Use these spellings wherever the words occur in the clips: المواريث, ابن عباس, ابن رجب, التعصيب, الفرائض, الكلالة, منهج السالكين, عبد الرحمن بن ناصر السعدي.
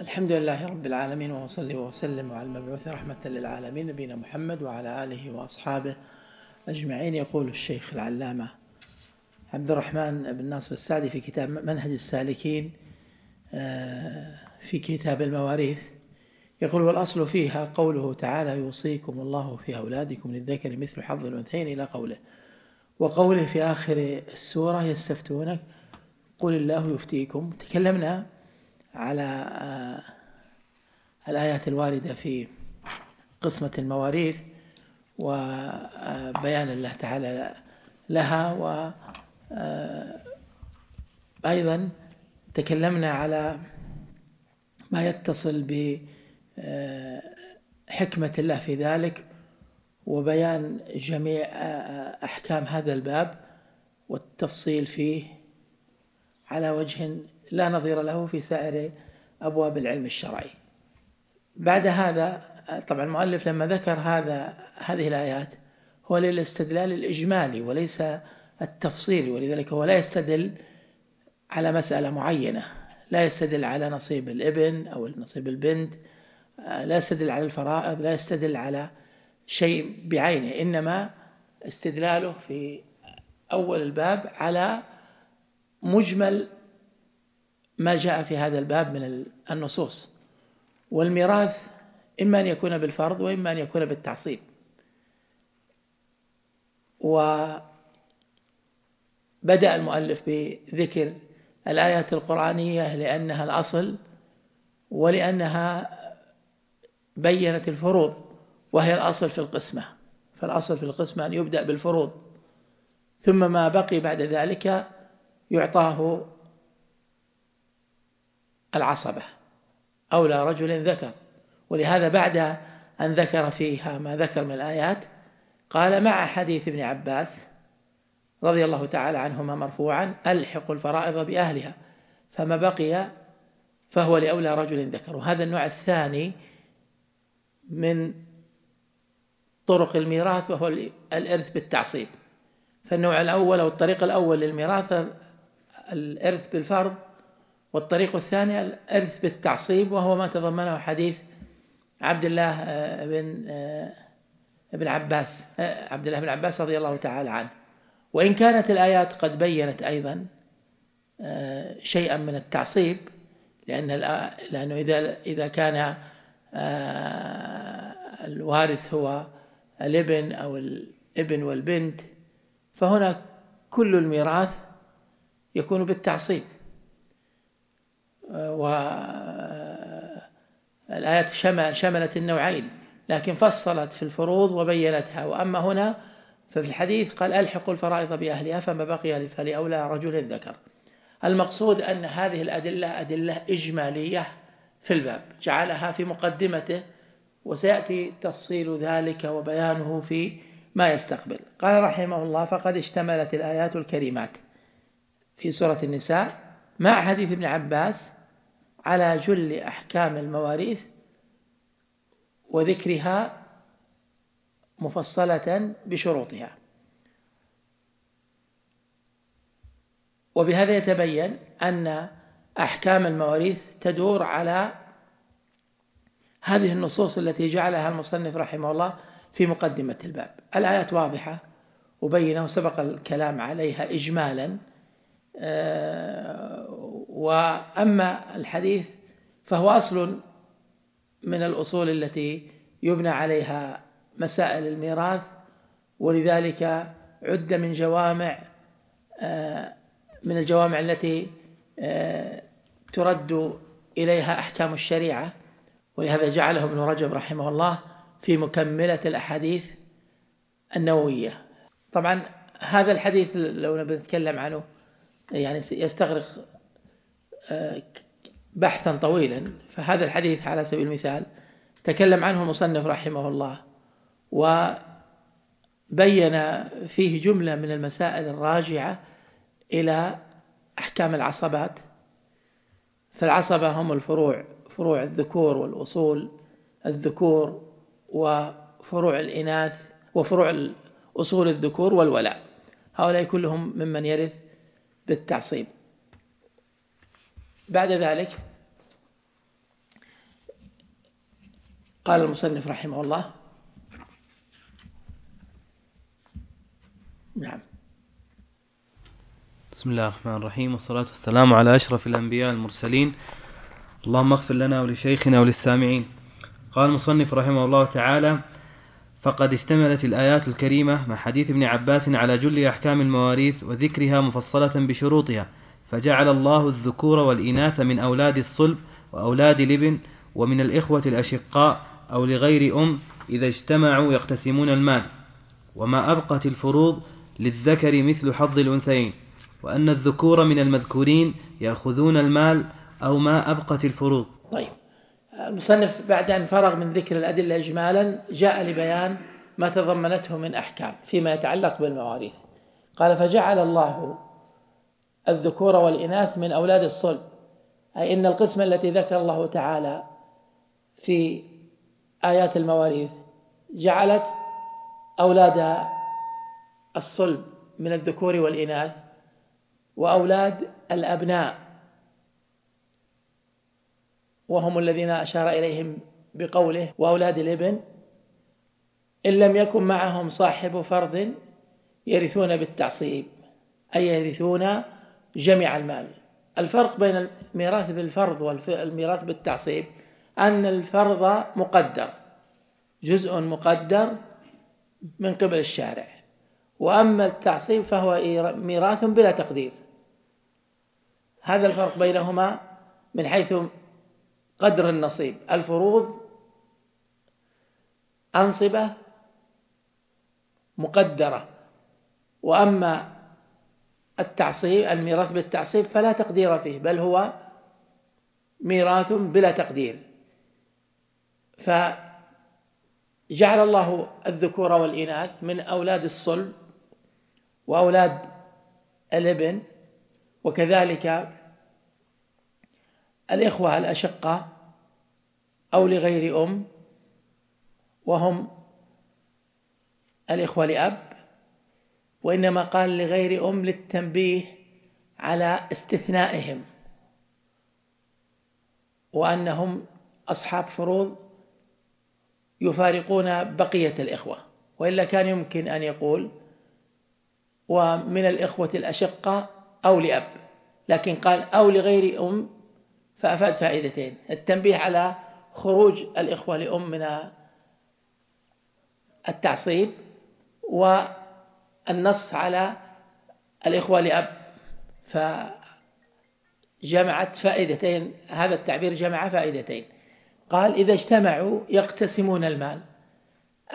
الحمد لله رب العالمين، وصلي وسلم على المبعوث رحمة للعالمين نبينا محمد وعلى آله وأصحابه أجمعين. يقول الشيخ العلامة عبد الرحمن بن ناصر السعدي في كتاب منهج السالكين في كتاب المواريث يقول: والأصل فيها قوله تعالى: يوصيكم الله في أولادكم للذكر مثل حظ الأنثيين، إلى قوله. وقوله في آخر السورة: يستفتونك قل الله يفتيكم. تكلمنا على الآيات الواردة في قسمة المواريث وبيان الله تعالى لها، وأيضا تكلمنا على ما يتصل بحكمة الله في ذلك وبيان جميع أحكام هذا الباب والتفصيل فيه على وجه لا نظير له في سائر أبواب العلم الشرعي. بعد هذا طبعا المؤلف لما ذكر هذه الآيات هو للاستدلال الإجمالي وليس التفصيلي، ولذلك هو لا يستدل على مسألة معينة، لا يستدل على نصيب الابن أو نصيب البنت، لا يستدل على الفرائض، لا يستدل على شيء بعينه، إنما استدلاله في أول الباب على مجمل ما جاء في هذا الباب من النصوص. والميراث إما أن يكون بالفرض وإما أن يكون بالتعصيب. وبدأ المؤلف بذكر الآيات القرآنية لأنها الأصل ولأنها بيّنت الفروض وهي الأصل في القسمة، فالأصل في القسمة أن يبدأ بالفروض ثم ما بقي بعد ذلك يعطاه العصبة أولى رجل ذكر. ولهذا بعد أن ذكر فيها ما ذكر من الآيات قال: مع حديث ابن عباس رضي الله تعالى عنهما مرفوعا: ألحق الفرائض بأهلها فما بقي فهو لأولى رجل ذكر. وهذا النوع الثاني من طرق الميراث وهو الإرث بالتعصيب. فالنوع الأول أو الطريق الأول للميراث الإرث بالفرض، والطريق الثاني الإرث بالتعصيب، وهو ما تضمنه حديث عبد الله بن عباس رضي الله تعالى عنه. وإن كانت الآيات قد بيّنت أيضا شيئا من التعصيب، لأنه إذا كان الوارث هو الابن أو الابن والبنت فهنا كل الميراث يكون بالتعصيب. والآيات شملت النوعين لكن فصلت في الفروض وبيّنتها، وأما هنا ففي الحديث قال: ألحقوا الفرائض بأهلها فما بقي فلأولى رجل ذكر. المقصود أن هذه الأدلة أدلة إجمالية في الباب، جعلها في مقدمته وسيأتي تفصيل ذلك وبيانه في ما يستقبل. قال رحمه الله: فقد اشتملت الآيات الكريمات في سورة النساء مع حديث ابن عباس على جل أحكام المواريث وذكرها مفصلة بشروطها. وبهذا يتبين أن أحكام المواريث تدور على هذه النصوص التي جعلها المصنف رحمه الله في مقدمة الباب. الآيات واضحة وبينة وسبق الكلام عليها إجمالا، وأما الحديث فهو أصل من الأصول التي يبنى عليها مسائل الميراث، ولذلك عد من جوامع من الجوامع التي ترد إليها أحكام الشريعة. ولهذا جعله ابن رجب رحمه الله في مكملة الأحاديث النووية. طبعا هذا الحديث لو نتكلم عنه يعني يستغرق بحثا طويلا، فهذا الحديث على سبيل المثال تكلم عنه المصنف رحمه الله وبين فيه جملة من المسائل الراجعة إلى أحكام العصبات. فالعصبة هم الفروع، فروع الذكور والأصول الذكور وفروع الإناث وفروع أصول الذكور والولاء، هؤلاء كلهم ممن يرث بالتعصيب. بعد ذلك قال المصنف رحمه الله نعم. بسم الله الرحمن الرحيم، والصلاة والسلام على أشرف الأنبياء المرسلين، اللهم اغفر لنا ولشيخنا وللسامعين. قال المصنف رحمه الله تعالى: فقد اشتملت الآيات الكريمة مع حديث ابن عباس على جل أحكام المواريث وذكرها مفصلة بشروطها، فجعل الله الذكور والإناث من أولاد الصلب وأولاد الابن ومن الإخوة الأشقاء أو لغير أم إذا اجتمعوا يقتسمون المال، وما أبقت الفروض للذكر مثل حظ الأنثيين، وأن الذكور من المذكورين يأخذون المال أو ما أبقت الفروض. طيب، المصنف بعد أن فرغ من ذكر الأدلة إجمالا جاء لبيان ما تضمنته من أحكام فيما يتعلق بالمواريث. قال: فجعل الله الذكور والإناث من أولاد الصلب، أي إن القسمة التي ذكر الله تعالى في آيات المواريث جعلت أولاد الصلب من الذكور والإناث وأولاد الأبناء، وهم الذين أشار إليهم بقوله وأولاد الابن إن لم يكن معهم صاحب فرض يرثون بالتعصيب، أي يرثون جميع المال. الفرق بين الميراث بالفرض والميراث بالتعصيب أن الفرض مقدر، جزء مقدر من قبل الشارع، وأما التعصيب فهو ميراث بلا تقدير. هذا الفرق بينهما من حيث قدر النصيب. الفروض أنصبة مقدرة، وأما التعصيب الميراث بالتعصيب فلا تقدير فيه، بل هو ميراث بلا تقدير. فجعل الله الذكور والإناث من أولاد الصلب وأولاد الابن وكذلك الإخوة الأشقة أو لغير أم، وهم الإخوة لأب، وإنما قال لغير أم للتنبيه على استثنائهم وأنهم أصحاب فروض يفارقون بقية الإخوة، وإلا كان يمكن أن يقول ومن الإخوة الأشقة أو لأب، لكن قال أو لغير أم فأفاد فائدتين: التنبيه على خروج الإخوة لأم من التعصيب، والنص على الإخوة لأب، فجمعت فائدتين، هذا التعبير جمع فائدتين. قال: إذا اجتمعوا يقتسمون المال،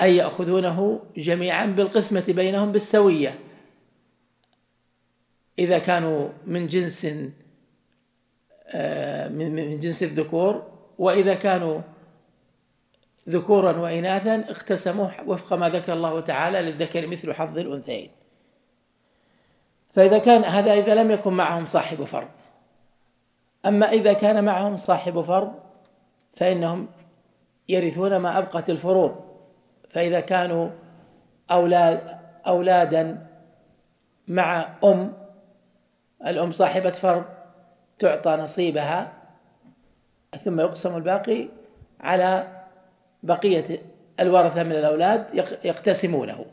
أي يأخذونه جميعا بالقسمة بينهم بالسوية إذا كانوا من جنس الذكور، وإذا كانوا ذكورا وإناثا اقتسموه وفق ما ذكر الله تعالى للذكر مثل حظ الأنثيين. فإذا كان هذا إذا لم يكن معهم صاحب فرض، أما إذا كان معهم صاحب فرض فإنهم يرثون ما أبقت الفروض. فإذا كانوا أولادا مع أم، الأم صاحبة فرض تعطى نصيبها ثم يقسم الباقي على بقية الورثة من الأولاد يقتسمونه.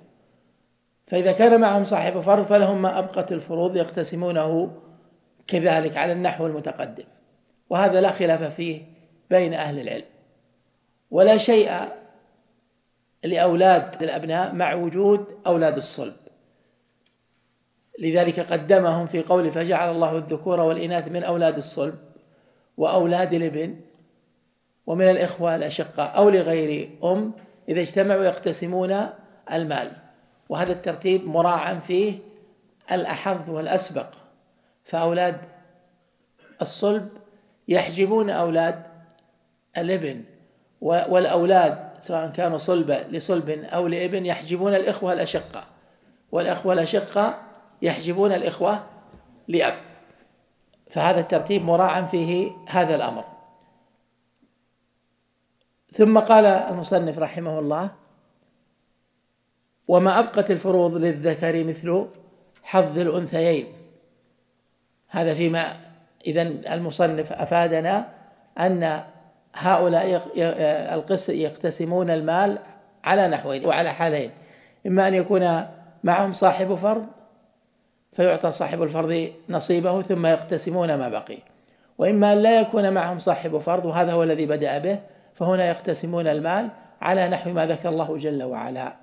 فإذا كان معهم صاحب فرض فلهم ما أبقت الفروض يقتسمونه كذلك على النحو المتقدم، وهذا لا خلاف فيه بين أهل العلم. ولا شيء لأولاد الأبناء مع وجود أولاد الصلب، لذلك قدمهم في قوله: فجعل الله الذكور والإناث من أولاد الصلب وأولاد الابن ومن الإخوة الأشقاء أو لغير أم إذا اجتمعوا يقتسمون المال. وهذا الترتيب مراعا فيه الأحظ والأسبق، فأولاد الصلب يحجبون أولاد الابن، والأولاد سواء كانوا صلبة لصلب أو لابن يحجبون الإخوة الأشقاء، والإخوة الأشقاء يحجبون الإخوة لأب، فهذا الترتيب مراعا فيه هذا الأمر. ثم قال المصنف رحمه الله: وما أبقت الفروض للذكر مثل حظ الأنثيين. هذا فيما إذن المصنف أفادنا أن هؤلاء يقتسمون المال على نحوين وعلى حالين، إما أن يكون معهم صاحب فرض فيعطى صاحب الفرض نصيبه ثم يقتسمون ما بقي، وإما أن لا يكون معهم صاحب فرض، وهذا هو الذي بدأ به، فهنا يقتسمون المال على نحو ما ذكر الله جل وعلا.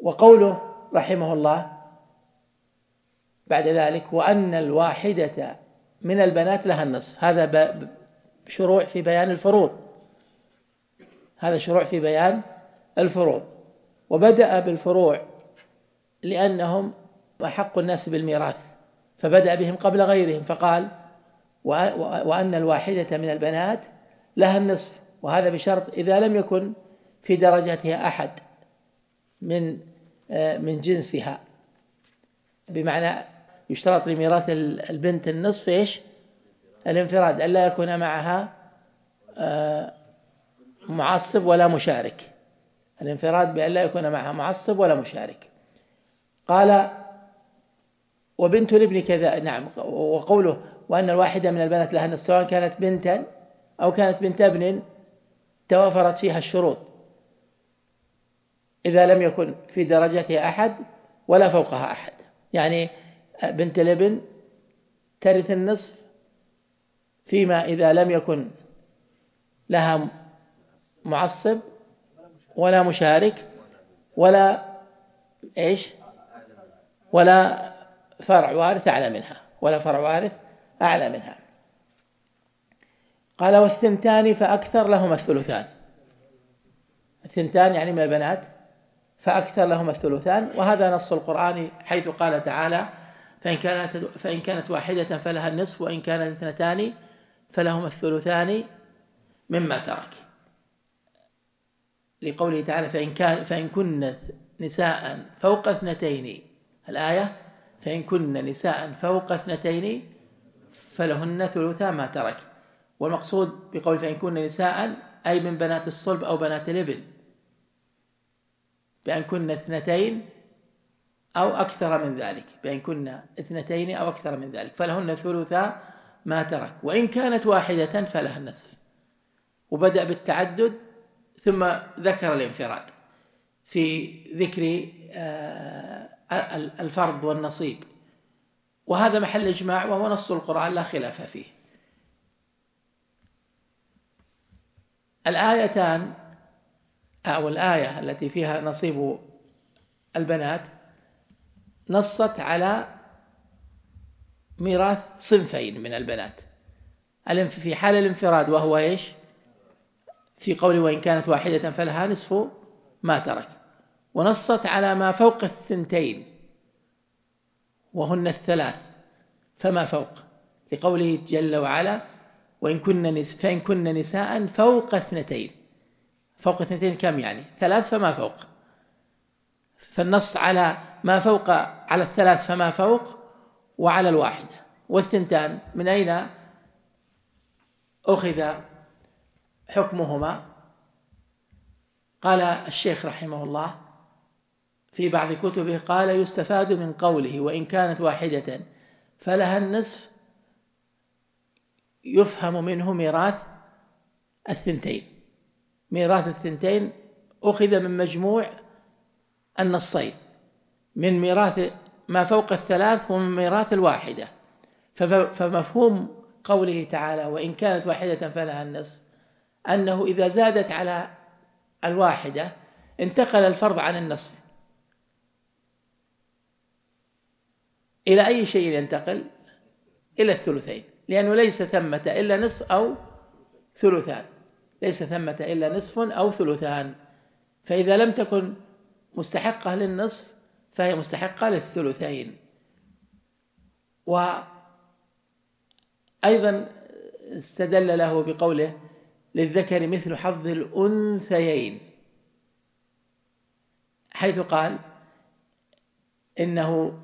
وقوله رحمه الله بعد ذلك: وأن الواحدة من البنات لها النصف، هذا شروع في بيان الفروض، هذا شروع في بيان الفروض. وبدأ بالفروع لأنهم أحق الناس بالميراث، فبدأ بهم قبل غيرهم، فقال: وأن الواحدة من البنات لها النصف، وهذا بشرط إذا لم يكن في درجتها أحد من جنسها، بمعنى يشترط لميراث البنت النصف إيش؟ الانفراد، ألا يكون معها معصب ولا مشارك، الانفراد بأن لا يكون معها معصب ولا مشارك. قال: وبنت الابن كذا. نعم، وقوله: وأن الواحدة من البنات لها النصف، سواء كانت بنتا أو كانت بنت ابن توافرت فيها الشروط، إذا لم يكن في درجتها أحد ولا فوقها أحد، يعني بنت الابن ترث النصف فيما إذا لم يكن لها معصب ولا مشارك ولا إيش؟ ولا فرع وارث أعلى منها، ولا فرع وارث أعلى منها. قال: والثنتان فأكثر لهما الثلثان، الثنتان يعني من البنات فأكثر لهما الثلثان، وهذا نص القرآن حيث قال تعالى: فإن كانت واحدة فلها النصف، وإن كانت اثنتان فلهما الثلثان مما ترك، لقوله تعالى: فإن كن نساء فوق اثنتين، الآية: فإن كن نساء فوق اثنتين فلهن ثلثا ما ترك. والمقصود بقول فإن كن نساء أي من بنات الصلب أو بنات الابن، بأن كن اثنتين أو أكثر من ذلك، بأن كن اثنتين أو أكثر من ذلك فلهن ثلثا ما ترك، وإن كانت واحدة فلها النصف. وبدأ بالتعدد ثم ذكر الانفراد في ذكر الفرض والنصيب، وهذا محل إجماع وهو نص القرآن لا خلاف فيه. الآيتان أو الآية التي فيها نصيب البنات نصت على ميراث صنفين من البنات في حال الانفراد، وهو إيش؟ في قوله: وإن كانت واحدة فلها نصف ما ترك، ونصت على ما فوق الثنتين وهن الثلاث فما فوق، لقوله جل وعلا: فإن كن نساء فوق اثنتين، فوق اثنتين كم يعني؟ ثلاث فما فوق، فالنص على ما فوق، على الثلاث فما فوق وعلى الواحدة. والثنتان من أين أخذ حكمهما؟ قال الشيخ رحمه الله في بعض كتبه: قال: يستفاد من قوله: وإن كانت واحدة فلها النصف، يفهم منه ميراث الثنتين، ميراث الثنتين أخذ من مجموع النصين، من ميراث ما فوق الثلاث ومن ميراث الواحدة. فمفهوم قوله تعالى: وإن كانت واحدة فلها النصف، أنه إذا زادت على الواحدة انتقل الفرض عن النصف. إلى أي شيء ينتقل؟ إلى الثلثين، لأنه ليس ثمة إلا نصف أو ثلثان، ليس ثمة إلا نصف أو ثلثان، فإذا لم تكن مستحقة للنصف فهي مستحقة للثلثين. وأيضا استدل له بقوله: للذكر مثل حظ الأنثيين، حيث قال إنه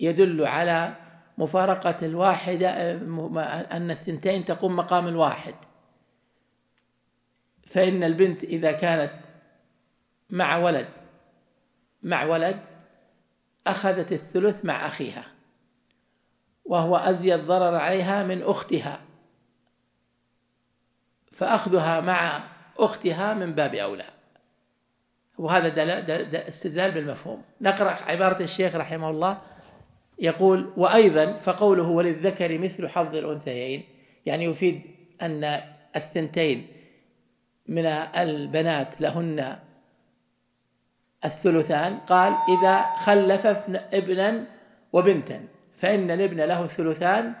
يدل على مفارقة الواحدة، أن الثنتين تقوم مقام الواحد، فإن البنت إذا كانت مع ولد أخذت الثلث مع أخيها، وهو أزيد ضرر عليها من أختها، فأخذها مع أختها من باب أولى. وهذا استدلال بالمفهوم. نقرأ عبارة الشيخ رحمه الله يقول: وأيضا فقوله وللذكر مثل حظ الأنثيين، يعني يفيد أن الثنتين من البنات لهن الثلثان. قال: إذا خلف ابنا وبنتا فإن الابن له الثلثان،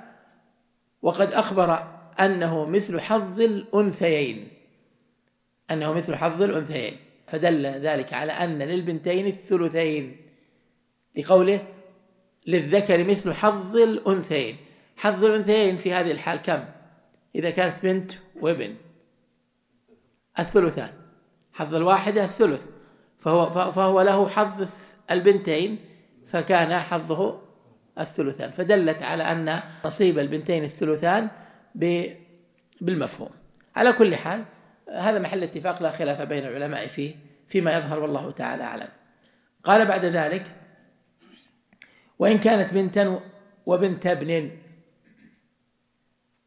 وقد أخبر أنه مثل حظ الأنثيين، أنه مثل حظ الأنثيين، فدل ذلك على أن للبنتين الثلثين، لقوله للذكر مثل حظ الأنثيين. حظ الأنثيين في هذه الحال كم؟ إذا كانت بنت وابن الثلثان، حظ الواحدة الثلث، فهو له حظ البنتين فكان حظه الثلثان، فدلت على أن نصيب البنتين الثلثان بالمفهوم. على كل حال هذا محل اتفاق لا خلاف بين العلماء فيه فيما يظهر، والله تعالى أعلم. قال بعد ذلك: وإن كانت بنتا وبنت ابن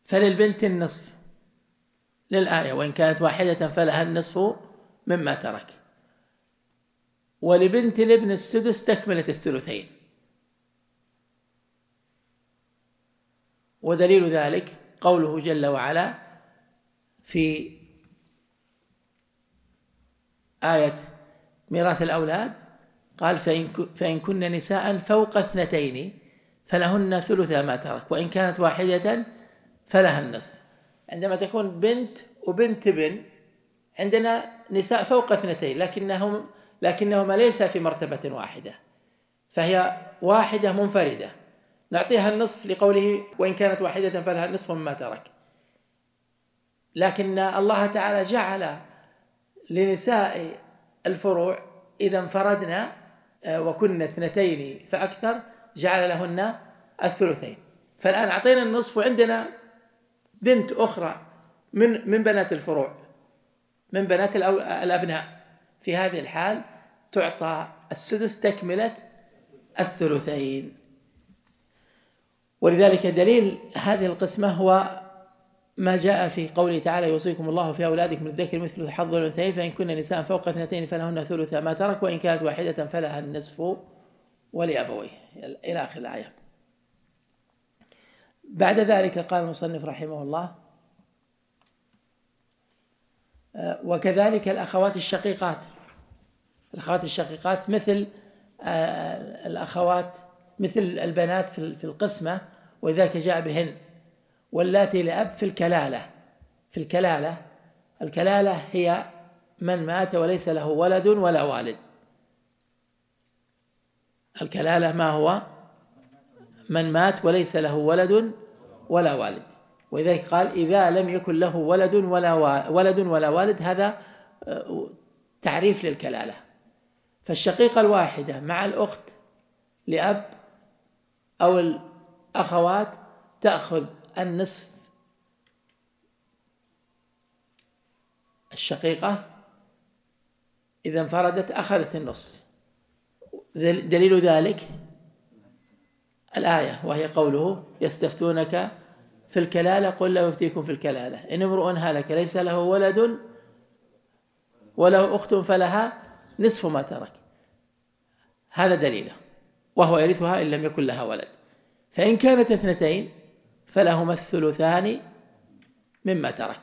فللبنت النصف، للآية: وإن كانت واحدة فلها النصف مما ترك، ولبنت الابن السدس تكملت الثلثين. ودليل ذلك قوله جل وعلا في آية ميراث الأولاد، قال: فإن كن نساء فوق اثنتين فلهن ثلث ما ترك، وإن كانت واحدة فلها النصف. عندما تكون بنت وبنت ابن، عندنا نساء فوق اثنتين لكنهما ليس في مرتبة واحدة، فهي واحدة منفردة، نعطيها النصف لقوله: وإن كانت واحدة فلها النصف مما ترك. لكن الله تعالى جعل لنساء الفروع إذا انفردنا وكنا اثنتين فأكثر جعل لهن الثلثين. فالآن أعطينا النصف، وعندنا بنت أخرى من بنات الفروع، من بنات الأبناء، في هذه الحال تعطى السدس تكملة الثلثين. ولذلك دليل هذه القسمة هو ما جاء في قوله تعالى: يوصيكم الله في أولادكم للذكر مثل حظ الأنثيين فإن كن نساء فوق اثنتين فلهن ثلث ما ترك وإن كانت واحدة فلها النصف ولأبويه، إلى آخر الآية. بعد ذلك قال المصنف رحمه الله: وكذلك الأخوات الشقيقات. الأخوات الشقيقات مثل الأخوات، مثل البنات في القسمة، وذاك جاء بهن. واللاتي لأب في الكلالة، الكلالة هي من مات وليس له ولد ولا والد. الكلالة ما هو؟ من مات وليس له ولد ولا والد. وذلك قال: إذا لم يكن له ولد ولا والد. هذا تعريف للكلالة. فالشقيقة الواحدة مع الأخت لأب أو الأخوات تأخذ النصف، الشقيقة إذا انفردت أخذت النصف. دليل ذلك الآية، وهي قوله: يستفتونك في الكلالة قل لا يفتيكم في الكلالة إن امرؤ هلك ليس له ولد وله أخت فلها نصف ما ترك. هذا دليله، وهو يرثها إن لم يكن لها ولد. فإن كانت اثنتين فلهما الثلثان مما ترك.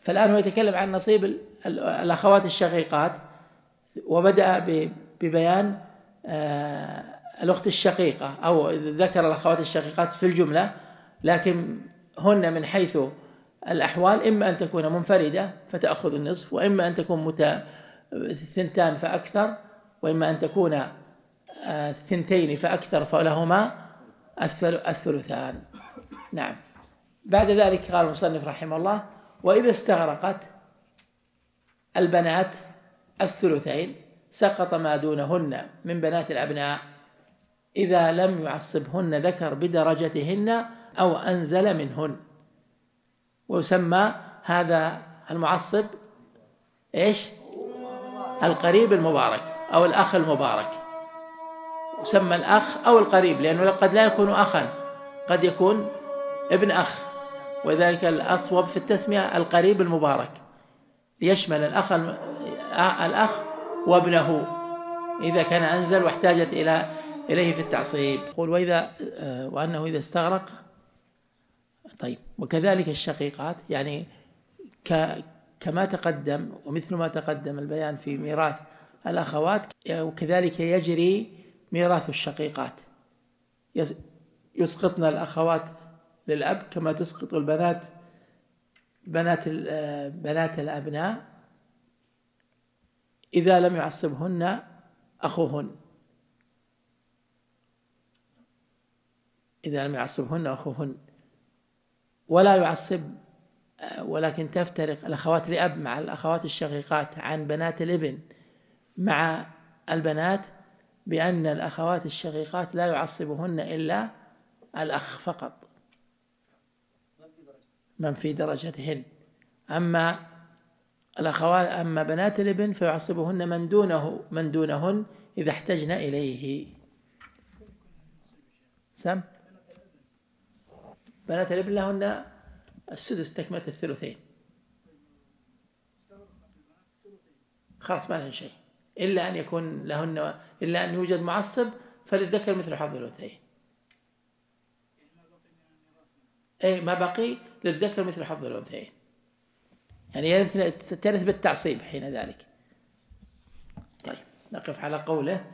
فالآن هو يتكلم عن نصيب الأخوات الشقيقات، وبدأ ببيان الأخت الشقيقة، أو ذكر الأخوات الشقيقات في الجملة، لكن هن من حيث الأحوال إما أن تكون منفردة فتأخذ النصف، وإما أن تكون ثنتان فأكثر، وإما أن تكون ثنتين فأكثر فلهما الثلثان. نعم. بعد ذلك قال المصنف رحمه الله: وإذا استغرقت البنات الثلثين سقط ما دونهن من بنات الأبناء إذا لم يعصبهن ذكر بدرجتهن أو أنزل منهن. ويسمى هذا المعصب إيش؟ القريب المبارك أو الأخ المبارك. يسمى الأخ أو القريب، لأنه قد لا يكون أخا، قد يكون ابن أخ، وذلك الأصوب في التسمية القريب المبارك، ليشمل الأخ وابنه إذا كان أنزل واحتاجت إليه في التعصيب. يقول وأنه إذا استغرق. طيب وكذلك الشقيقات، يعني كما تقدم ومثل ما تقدم البيان في ميراث الأخوات، وكذلك يجري ميراث الشقيقات، يسقطن الأخوات للأب كما تسقط البنات بنات الأبناء إذا لم يعصبهن أخوهن، ولا يعصب، ولكن تفترق الأخوات لأب مع الأخوات الشقيقات عن بنات الابن مع البنات بأن الأخوات الشقيقات لا يعصبهن إلا الأخ فقط من في درجتهن، أما بنات الابن فيعصبهن من دونهن إذا احتجن إليه. بنات الابن لهن السدس تكملة الثلثين، خلاص ما لهن شيء إلا أن يوجد معصب فللذكر مثل حظ الأنثيين. أي ما بقي للذكر مثل حظ الأنثيين، يعني ترث بالتعصيب حين ذلك. طيب نقف على قوله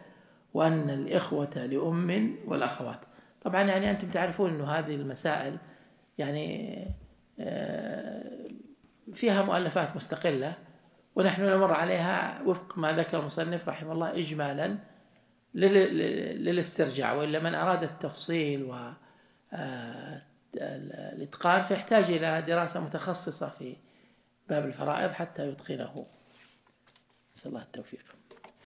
وأن الإخوة لأم والأخوات. طبعا يعني أنتم تعرفون أن هذه المسائل يعني فيها مؤلفات مستقلة، ونحن نمر عليها وفق ما ذكر المصنف رحمه الله إجمالا للاسترجاع، وإلا من أراد التفصيل والإتقان فيحتاج إلى دراسة متخصصة في باب الفرائض حتى يتقنه. نسأل الله التوفيق.